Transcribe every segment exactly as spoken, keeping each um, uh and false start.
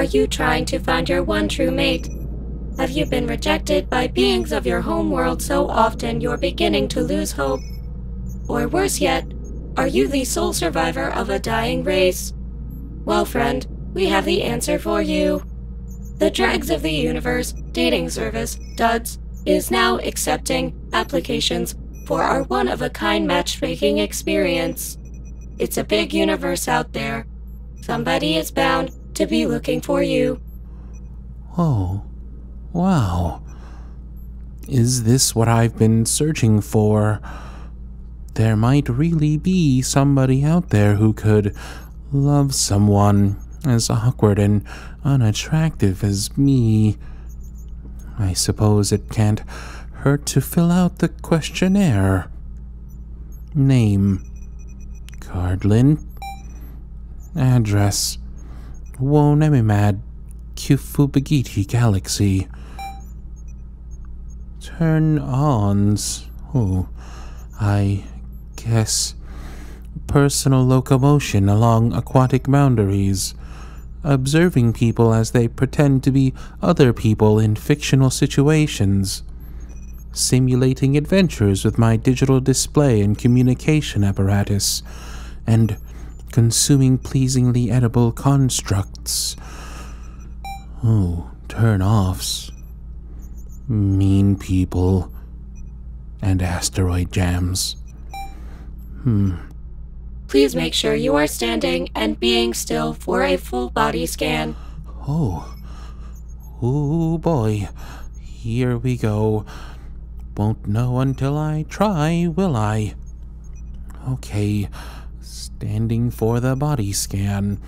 Are you trying to find your one true mate? Have you been rejected by beings of your home world so often you're beginning to lose hope? Or worse yet, are you the sole survivor of a dying race? Well, friend, we have the answer for you. The Dregs of the Universe dating service, Duds, is now accepting applications for our one-of-a-kind matchmaking experience. It's a big universe out there. Somebody is bound to be looking for you. Oh, wow. Is this what I've been searching for? There might really be somebody out there who could love someone as awkward and unattractive as me. I suppose it can't hurt to fill out the questionnaire. Name: Cardlin. Address: Wonemimad Kyfubigiti Galaxy. Turn-ons. Oh, I guess personal locomotion along aquatic boundaries. Observing people as they pretend to be other people in fictional situations. Simulating adventures with my digital display and communication apparatus. And consuming pleasingly edible constructs. Oh, turn-offs. Mean people. And asteroid jams. Hmm. Please make sure you are standing and being still for a full body scan. Oh. Oh boy. Here we go. Won't know until I try, will I? Okay. Standing for the body scan.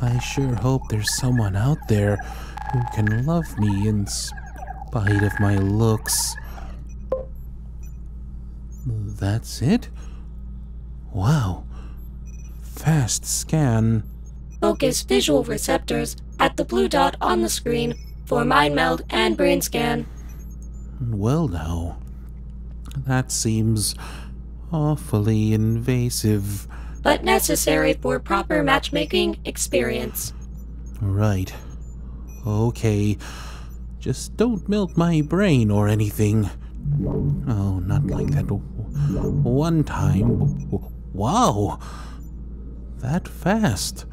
I sure hope there's someone out there who can love me in spite of my looks. That's it? Wow. Fast scan. Focus visual receptors at the blue dot on the screen for mind meld and brain scan. Well now, that seems awfully invasive. But necessary for proper matchmaking experience. Right. Okay. Just don't melt my brain or anything. Oh, not like that one time. Wow! That fast.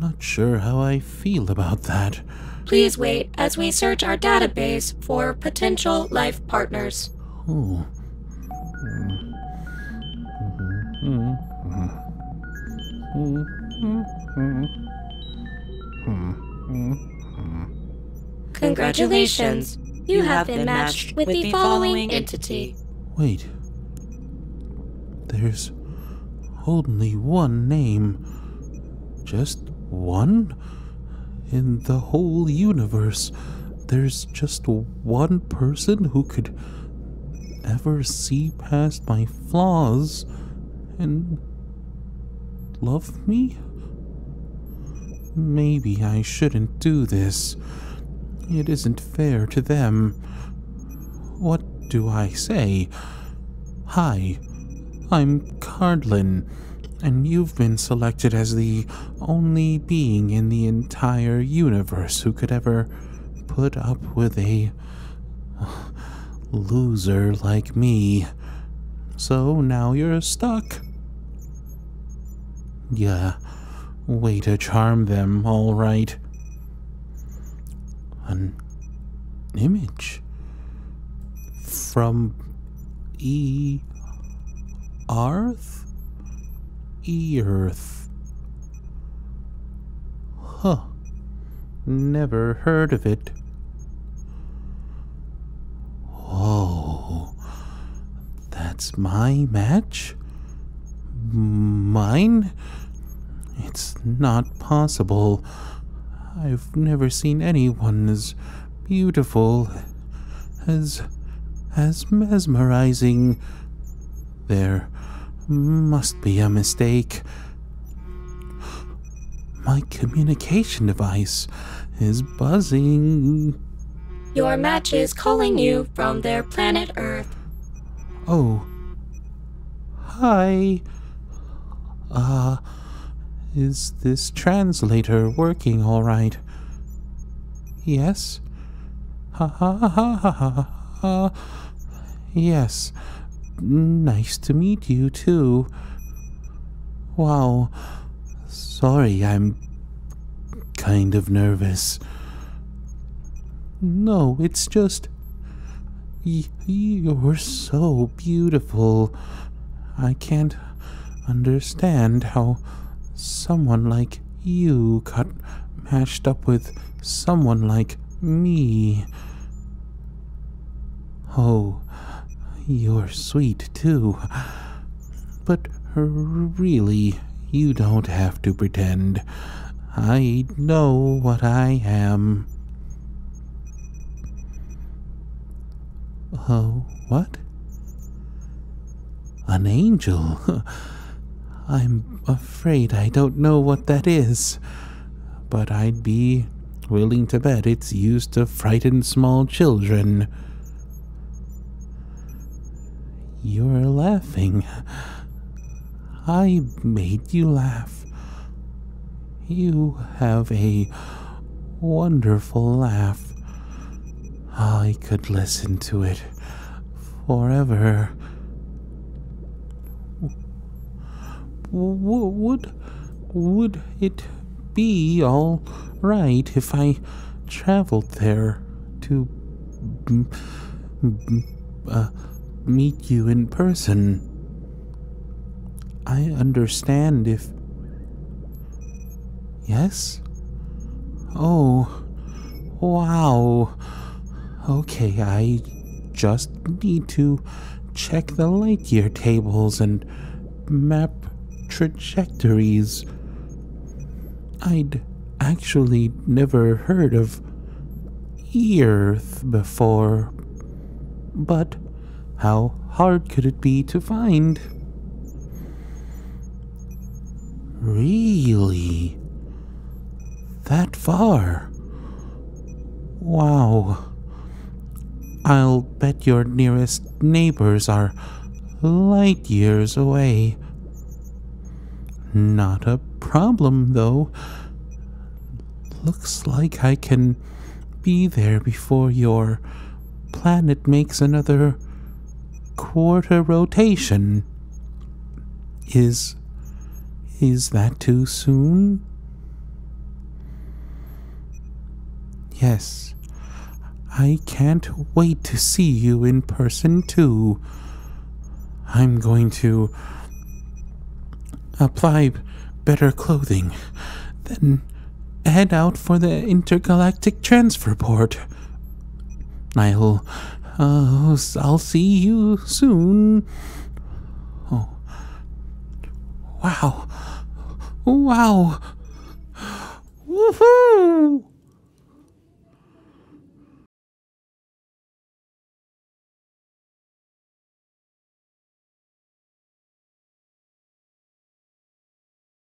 Not sure how I feel about that. Please wait as we search our database for potential life partners. Oh. Congratulations! You have been matched with the following entity. Wait. There's only one name. Just one? In the whole universe, there's just one person who could ever see past my flaws and love me? Maybe I shouldn't do this. It isn't fair to them. What do I say? Hi, I'm Cardlin, and you've been selected as the only being in the entire universe who could ever put up with a loser like me. So now you're stuck. Yeah, way to charm them, all right. An image from E-Earth? E-Earth. Huh. Never heard of it. Oh, that's my match? Mine? It's not possible. I've never seen anyone as beautiful, as, as mesmerizing. There must be a mistake. My communication device is buzzing. Your match is calling you from their planet Earth. Oh. Hi. Uh, Is this translator working all right? Yes? Ha ha ha ha ha ha. Yes. Nice to meet you, too. Wow. Sorry, I'm kind of nervous. No, it's just... Y you're so beautiful. I can't understand how someone like you got mashed up with someone like me. Oh, you're sweet too. But really, you don't have to pretend. I know what I am. Oh, uh, what? An angel? I'm afraid I don't know what that is, but I'd be willing to bet it's used to frighten small children. You're laughing. I made you laugh. You have a wonderful laugh. I could listen to it forever. W would would it be all right if I traveled there to b b uh, meet you in person? I understand if... Yes? Oh, wow. Okay, I just need to check the light year tables and map trajectories. I'd actually never heard of E-Earth before, but how hard could it be to find? Really? That far? Wow. I'll bet your nearest neighbors are light years away. Not a problem, though. Looks like I can be there before your planet makes another quarter rotation. Is... is that too soon? Yes. I can't wait to see you in person, too. I'm going to apply better clothing, then head out for the intergalactic transfer port. I'll, uh, I'll see you soon. Oh, wow, wow, woohoo!